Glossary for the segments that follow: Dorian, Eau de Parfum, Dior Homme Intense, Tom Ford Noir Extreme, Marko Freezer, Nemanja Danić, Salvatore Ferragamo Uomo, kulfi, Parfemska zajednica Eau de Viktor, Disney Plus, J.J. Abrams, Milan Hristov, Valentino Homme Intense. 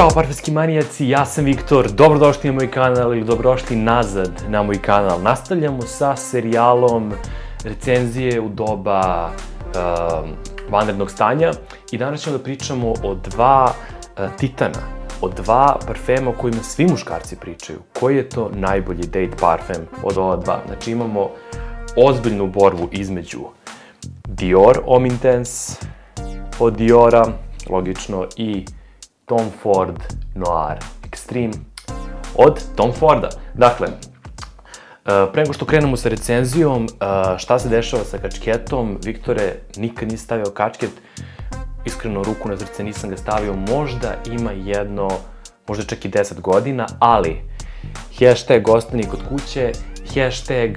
Ćao parfemski manijaci, ja sam Viktor, dobrodošli na moj kanal ili dobrodošli nazad na moj kanal. Nastavljamo sa serijalom recenzije u doba vanrednog stanja i danas ćemo da pričamo o dva titana, o dva parfema o kojima svi muškarci pričaju. Koji je to najbolji date parfem od ova dva? Znači imamo ozbiljnu borbu između Dior Homme Intense od Diora, logično, i Tom Ford Noir Extreme od Tom Forda. Dakle, pre nego što krenemo sa recenzijom, šta se dešava sa kačketom? Viktore, nikad nisi stavio kačket, iskreno ruku na srce nisam ga stavio, možda ima jedno, možda čak i 10 godina, ali hashtag ostani kod kuće, hashtag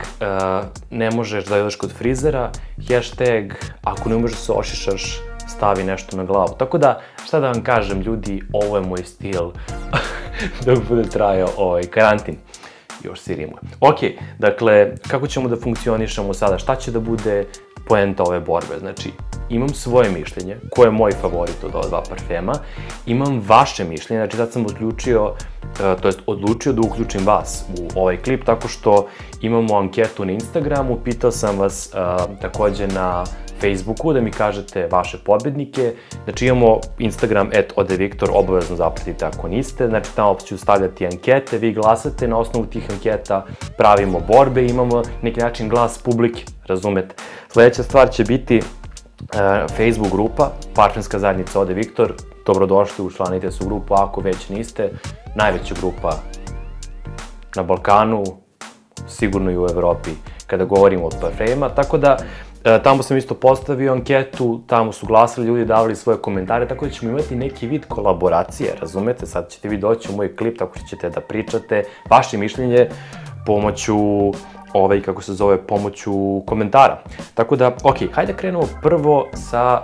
ne možeš da odeš kod frizera, hashtag ako ne možeš se ošišaš, stavi nešto na glavu. Tako da, šta da vam kažem, ljudi, ovo je moj stil dok bude trajao ovaj karantin. Još sirimo. Ok, dakle, kako ćemo da funkcionišemo sada? Šta će da bude poenta ove borbe? Znači, imam svoje mišljenje, ko je moj favorit od ova dva parfema, imam vaše mišljenje, znači sad sam odlučio da uključim vas u ovaj klip, tako što imamo anketu na Instagramu, pitao sam vas takođe na Facebooku da mi kažete vaše pobednike, znači imamo Instagram @odeviktor, obavezno zapratite ako niste, znači tamo ću stavljati ankete, vi glasate, na osnovu tih anketa pravimo borbe, imamo neki način glas publike, razumete. Sledeća stvar će biti Facebook grupa, Parfemska zajednica Eau de Viktor, dobrodošli, učlanite se u grupu ako već niste, najveća grupa na Balkanu, sigurno i u Evropi kada govorimo o parfemima, tako da tamo sam isto postavio anketu, tamo su glasali ljudi, davali svoje komentare, tako da ćemo imati neki vid kolaboracije, razumete, sad ćete vi doći u moj klip, tako što ćete da pričate vaše mišljenje pomoću pomoću komentara. Tako da, ok, hajde krenemo prvo sa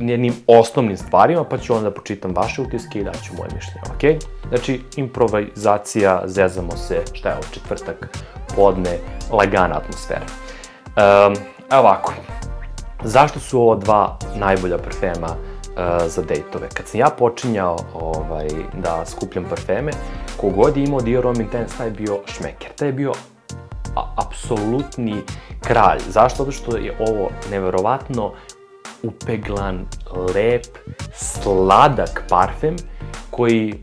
njenim osnovnim stvarima, pa ću onda da pročitam vaše utiske i daću moje mišljenje, ok? Znači, improvizacija, zezamo se, šta je ovo, četvrtak, podne, lagana atmosfera. Ovako, zašto su ovo dva najbolja parfema za dejtove? Kad sam ja počinjao da skupljam parfeme, kogod je imao Dior Homme Intense, taj je bio šmeker, taj je bio apsolutni kralj. Zašto? Zato što je ovo neverovatno upeglan, lep, sladak parfem koji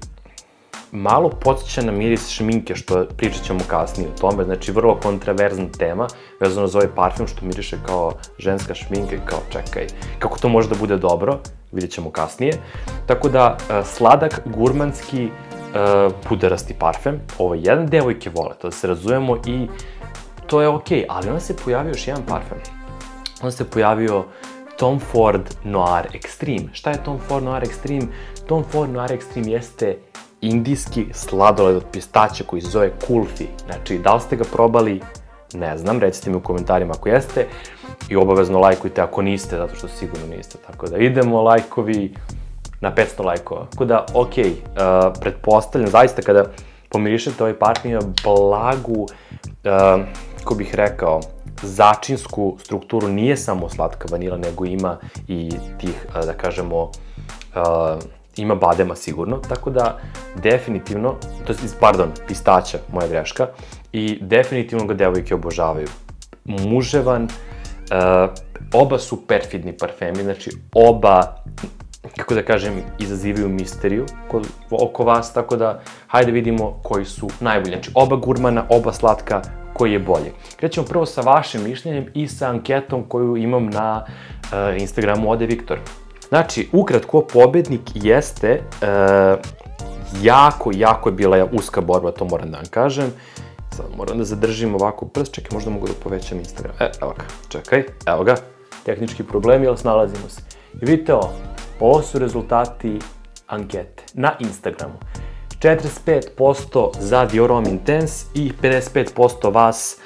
malo podsjeća na miris šminke, što pričat ćemo kasnije o tome, znači vrlo kontraverzna tema vezano za ovaj parfem što miriše kao ženska šminka i kao čekaj, kako to može da bude dobro, vidjet ćemo kasnije. Tako da, sladak, gurmanski, puderasti parfem, ovo je jedan, devojke vole, to da se razumemo i to je okej, ali onda se pojavio još jedan parfem, onda se pojavio Tom Ford Noir Extreme. Šta je Tom Ford Noir Extreme? Tom Ford Noir Extreme jeste indijski sladoled od pistaća koji se zove kulfi, znači da li ste ga probali, ne znam, recite mi u komentarima ako jeste i obavezno lajkujte ako niste, zato što sigurno niste, tako da idemo lajkovi na 500 lajkova. Tako da, ok, pretpostavljam, zaista kada pomirišete ovaj parfem ima blagu, kako bih rekao, začinsku strukturu, nije samo slatka vanila, nego ima i tih, da kažemo, ima badema sigurno, tako da definitivno, to je, pardon, pistaća, moja greška, i definitivno ga devojke obožavaju. Muževan, oba su perfidni parfemi, znači oba, kako da kažem, izazivaju misteriju oko vas, tako da hajde vidimo koji su najbolji. Znači, oba gurmana, oba slatka, koji je bolji. Krećemo prvo sa vašim mišljenjem i sa anketom koju imam na Instagramu @odeviktor. Znači, ukratko, pobednik jeste, jako je bila uska borba, to moram da vam kažem. Sad moram da zadržim ovako prst, čekaj, možda mogu da povećam Instagram. Evo ga, čekaj, evo ga, tehnički problemi, ali snalazimo se. I vidite ovo, ovo su rezultati ankete na Instagramu. 45% za Dior Homme Intense i 55% vas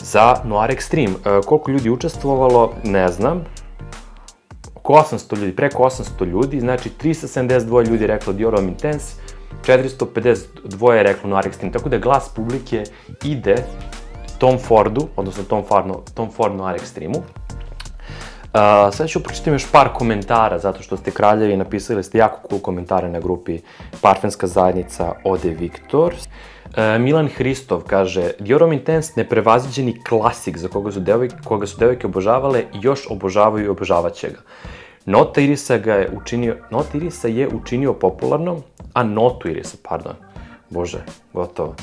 za Noir Extreme. Koliko ljudi učestvovalo, ne znam. Oko 800 ljudi, preko 800 ljudi, znači 372 ljudi je reklo Dior Homme Intense, 452 je reklo Noir Extreme, tako da glas publike ide Tom Fordu, odnosno Tom Ford Noir Extreme-u. Sada ću pročitam još par komentara, zato što ste kraljevi, napisali ste jako cool komentare na grupi Parfemska zajednica Eau de Viktor. Milan Hristov kaže: Dior Homme Intense neprevaziđeni klasik za koga su devojke obožavale, još obožavaju i obožavaće ga. Not irisa je učinio popularnom, a notu irisa, pardon, bože, gotovo.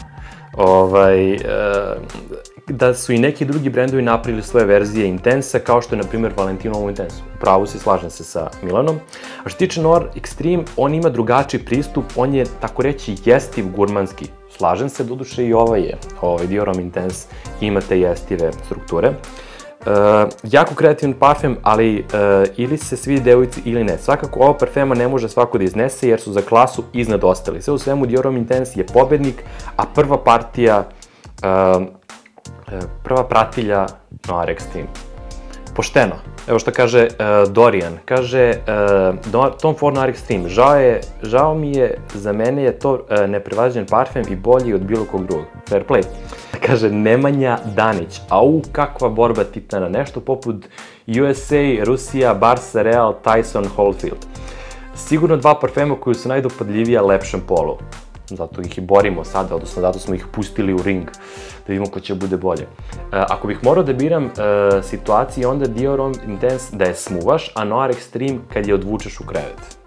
Da su i neki drugi brendovi napravili svoje verzije Intensa, kao što je, na primjer, Valentino Homme Intense. Upravo si, slažem se sa Milanom. A što tiče Noir Extreme, on ima drugačiji pristup, on je, tako reći, jestiv gurmanski. Slažem se, doduše i ovaj je, Dior Homme Intense, ima te jestive strukture. Jako kreativan parfem, ali ili se svi devojci ili ne. Svakako, ova parfema ne može svako da iznese, jer su za klasu iznad ostali. Sve u svemu, Dior Homme Intense je pobednik, a prva pratilja Noir Extreme. Pošteno. Evo što kaže Dorian. Kaže Tom Ford Noir Extreme: žao mi je, za mene je to neprevaziđen parfem i bolji od bilo kog drugog. Fair play. Kaže Nemanja Danić: au, kakva borba titana, nešto poput USA, Rusija, Barca, Real, Tyson, Holyfield. Sigurno dva parfema koji su najdopadljivija lepšem polu. Zato ih i borimo sada, odnosno zato smo ih pustili u ring, da vidimo ko će bude bolje. Ako bih morao da biram situacije, onda Dior Homme Intense da je smuvaš, a Noir Extreme kad je odvučeš u krevet.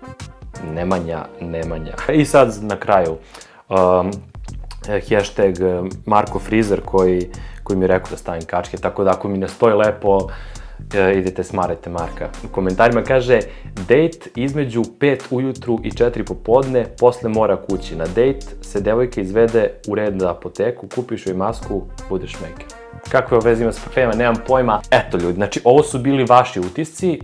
Nemanja. I sad na kraju, hashtag Marko Freezer koji mi je rekao da stavim kačke, tako da ako mi ne stoji lepo, idete smarajte Marka. U komentarima kaže: dejt između 5 ujutru i 4 popodne, posle mora kući. Na dejt se devojka izvede u rednu apoteku, kupiš joj masku, budeš make. Kakve veze ima s parfemima, nemam pojma. Eto ljudi, znači ovo su bili vaši utisci,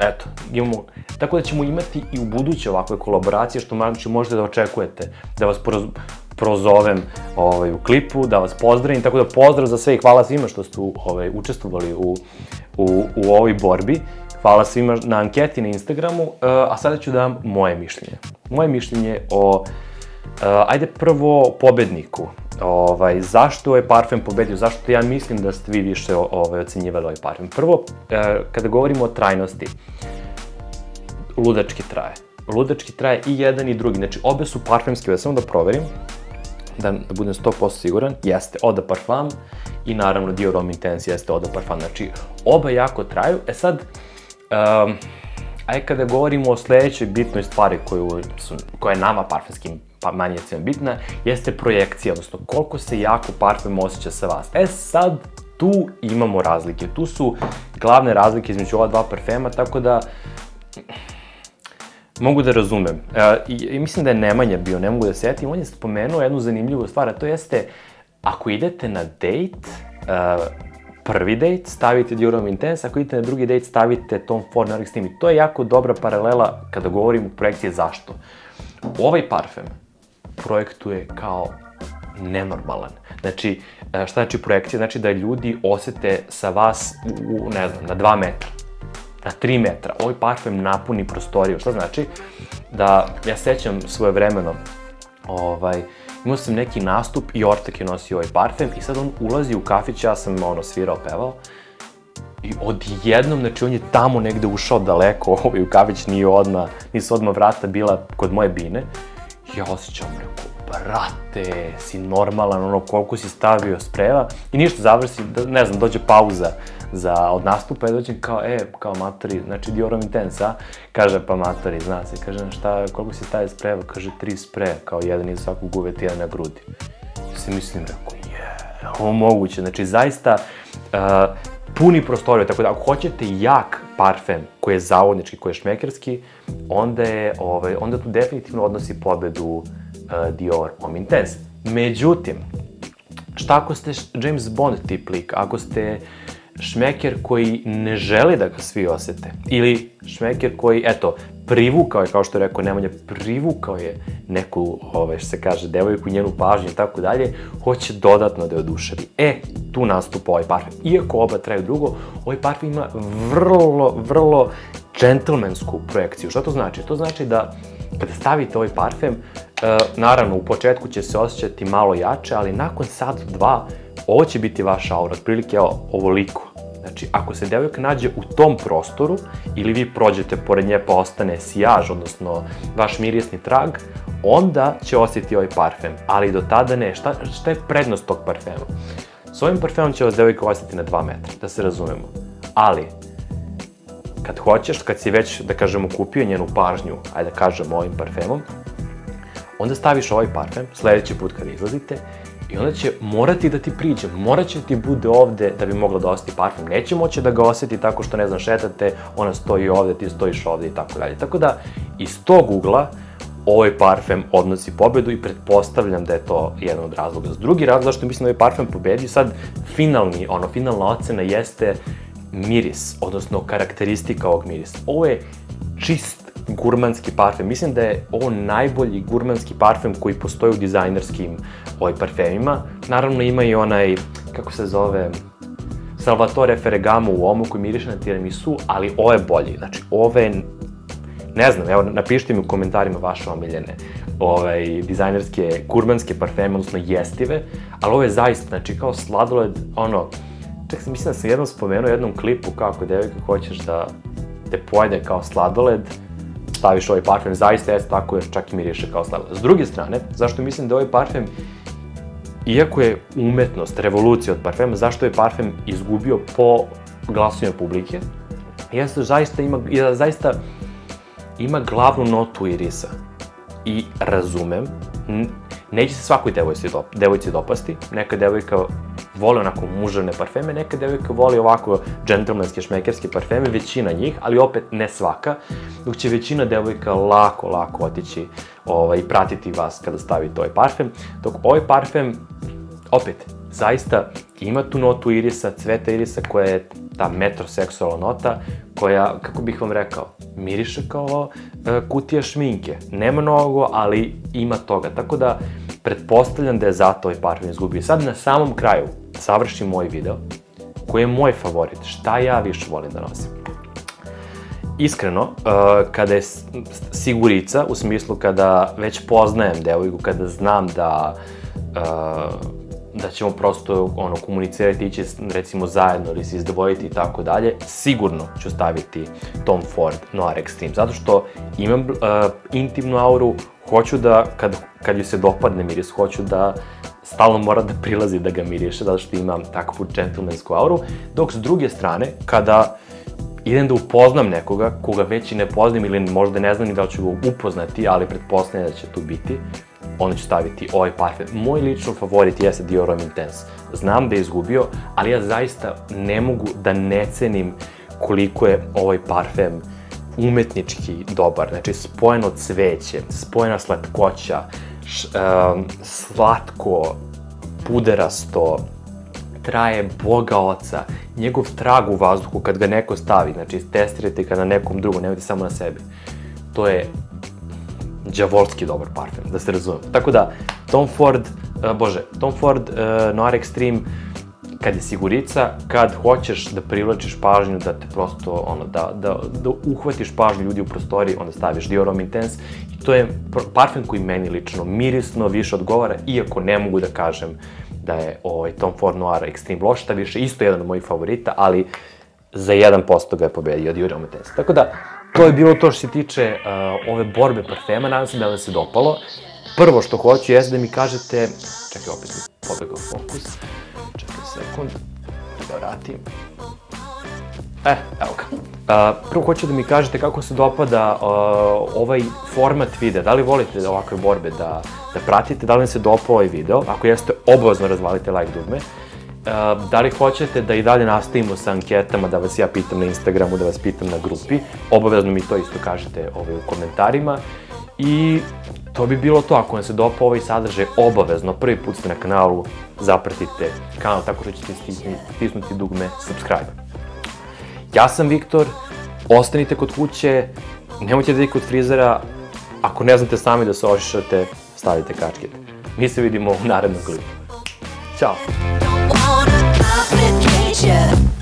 eto, imamo, tako da ćemo imati i u buduće ovakve kolaboracije, što možete da očekujete, da vas prozovem u klipu, da vas pozdravim, tako da pozdrav za sve i hvala svima što ste učestvovali u ovoj borbi. Hvala svima na anketi na Instagramu, a sada ću da vam moje mišljenje. Moje mišljenje o, ajde prvo, pobedniku. Zašto je parfem pobedio, zašto ja mislim da ste vi više ocenjivali ovaj parfem. Prvo, kada govorimo o trajnosti, ludački traje. Ludački traje i jedan i drugi, znači obe su parfemski, ja samo da proverim, da budem 100% siguran, jeste Eau de Parfum i naravno Dior Homme Intense jeste Eau de Parfum, znači oba jako traju. E sad, ajde kada govorimo o sledećoj bitnoj stvari koja je nama parfemskim manijacima bitna, jeste projekcija, odnosno koliko se jako parfem osjeća sa vas. E sad, tu imamo razlike, tu su glavne razlike između ova dva parfema, tako da mogu da razumem. I mislim da je Nemanja bio, ne mogu da setim, on je spomenuo jednu zanimljivu stvar, a to jeste ako idete na dejt, prvi dejt stavite Dior Homme Intense, ako idete na drugi dejt stavite Tom Ford Noir Extreme. To je jako dobra paralela kada govorimo o projekciji. Zašto? Ovaj parfem projektuje kao nenormalan. Znači, šta znači projekcija? Znači da ljudi osete sa vas, ne znam, na 2 metra. Na 3 metra. Ovaj parfem napuni prostoriju. Šta znači? Da, ja sećam svoje vremeno, imao sam neki nastup i ortak je nosio ovaj parfem i sad on ulazi u kafić, ja sam svirao, pevao i odjednom, znači on je tamo negde ušao daleko, u kafić nisu odmah vrata bila kod moje bine. Ja osjećam, rekao, brate, si normalan, koliko si stavio spreva i ništa, završi, ne znam, dođe pauza od nastupa, ja dođem kao, matori, znači Dior Homme Intense, a? Kaže, pa matori, zna se, kaže, šta, koliko si stavio spreva? Kaže, 3 spreja, kao jedan iz svakog uveta, jedan na grudi. I se mislim, rekao, ovo moguće, znači zaista puni prostoriju, tako da ako hoćete jak parfem koji je zavodnički, koji je šmekerski, onda tu definitivno odnosi pobedu Dior Homme Intense. Međutim, šta ako ste James Bond tip lik, ako ste šmeker koji ne želi da ga svi osete, ili šmeker koji, eto, privukao je, kao što je rekao Nemanja, privukao je neku, što se kaže, devojku, njenu pažnju i tako dalje, hoće dodatno da je oduševi. E, tu nastupa ovaj parfem. Iako oba traju drugo, ovaj parfem ima vrlo džentlmensku projekciju. Šta to znači? To znači da kada stavite ovaj parfem, naravno, u početku će se osjećati malo jače, ali nakon sat, dva, ovo će biti vaša aura, otprilike, evo, ovoliko. Znači, ako se devojka nađe u tom prostoru ili vi prođete pored nje pa ostane sijaž, odnosno vaš mirisni trag, onda će osjetiti ovaj parfem, ali do tada ne. Šta je prednost tog parfema? S ovim parfemom će vas devojka osjetiti na 2 metra, da se razumemo. Ali, kad hoćeš, kad si već, da kažemo, kupio njenu pažnju, ajde da kažemo, ovim parfemom, onda staviš ovaj parfem sledeći put kada izlazite i onda će morati da ti priđe, morat će da ti bude ovde da bi mogla da osjeti parfem. Neće moći da ga osjeti tako što, ne znam, šetate, ona stoji ovde, ti stojiš ovde i tako dalje. Tako da, iz tog ugla, ovaj parfem odnosi pobedu i pretpostavljam da je to jedan od razloga. Drugi razlog zašto mislim da ovaj parfem pobedi, sad finalna ocena jeste miris, odnosno karakteristika ovog mirisa. Ovo je čist gurmanski parfem. Mislim da je ovo najbolji gurmanski parfem koji postoji u dizajnerskim parfemima. Naravno ima i onaj, kako se zove, Salvatore Ferragamo Uomo koji miriše na tiramisu, ali ovo je bolji. Znači, ovo je, ne znam, evo, napišite mi u komentarima vaše omiljene dizajnerske, gurmanske parfeme, odnosno jestive, ali ovo je zaista, znači, kao sladoled, ono, čak sam mislim da sam jednom spomenuo u jednom klipu kako devojka hoćeš da te pojede kao sladoled, staviš ovaj parfem, zaista jeste tako jer čak i miriše kao sladoled. S druge strane, zašto mislim da ovaj parfem, iako je umetnost, revolucija od parfema, zašto je parfem izgubio po glasovima publike, jeste zaista ima glavnu notu irisa. I razumem, neće se svakoj devojci dopasti, neka devojka vole onako muževne parfeme, neka devojka voli ovako džentlmenske, šmekerske parfeme, većina njih, ali opet ne svaka, dok će većina devojka lako otići i pratiti vas kada stavite ovaj parfem, dok ovaj parfem, opet, zaista ima tu notu irisa, cveta irisa koja je ta metroseksualna nota koja, kako bih vam rekao, miriše kao kutija šminke. Ne mnogo, ali ima toga. Tako da, pretpostavljam da je zato ovaj parfem izgubio. Sad na samom kraju završim moj video koji je moj favorit, šta ja više volim da nosim. Iskreno, kada je sigurica, u smislu kada već poznajem devojku, kada znam da ćemo prosto komunicirati, ići recimo zajedno ili se izdvojiti i tako dalje, sigurno ću staviti Tom Ford Noir Extreme, zato što imam intimnu auru, hoću da, kad joj se dopadne miris, hoću da stalno mora da prilazi da ga miriše, zato što imam takvu džentlmensku auru, dok s druge strane, kada idem da upoznam nekoga koga već i ne poznam ili možda ne znam ni da li ću ga upoznati, ali pretpostavljam da će tu biti, onda ću staviti ovaj parfem. Moj lično favorit jeste Dior Homme Intense. Znam da je izgubio, ali ja zaista ne mogu da ne cenim koliko je ovaj parfem umetnički dobar. Znači, spojeno cveće, spojena slatkoća, slatko, puderasto, traje Boga oca, njegov trag u vazduhu kad ga neko stavi, znači testirajte ga na nekom drugom, nemojte samo na sebi. To je đavolski dobar parfem, da se razumemo. Tako da, Tom Ford Noir Extreme, kad je sigurica, kad hoćeš da privlačiš pažnju, da te prosto, ono, da uhvatiš pažnju ljudi u prostoriji, onda staviš Dior Homme Intense. I to je parfem koji meni lično mirisno više odgovara, iako ne mogu da kažem da je Tom Ford Noir Extreme loš, šta više, isto jedan od mojih favorita, ali za 1% ga je pobedio Dior Homme Intense. Tako da, to je bilo to što se tiče ove borbe parfema, nadam se da vam se dopalo. Prvo što hoću jeste da mi kažete, čekaj, opet mi pobegao fokus, čekaj sekund, da vratim. Evo ga. Prvo hoću da mi kažete kako se dopada ovaj format videa, da li volite ovakve borbe da pratite, da li vam se dopao ovaj video, ako jeste obavezno razvalite like dugme. Da li hoćete da i dalje nastavimo sa anketama, da vas ja pitam na Instagramu, da vas pitam na grupi, obavezno mi to isto kažete u komentarima. I to bi bilo to, ako vam se dopao ovaj sadržaj, obavezno, prvi put ste na kanalu, zapratite kanal tako što ćete stisnuti dugme subscribe. Ja sam Viktor, ostanite kod kuće, nemojte da idete kod frizera, ako ne znate sami da se ošišate, stavite kačket. Mi se vidimo u narednom klipu. Ćao! Complication.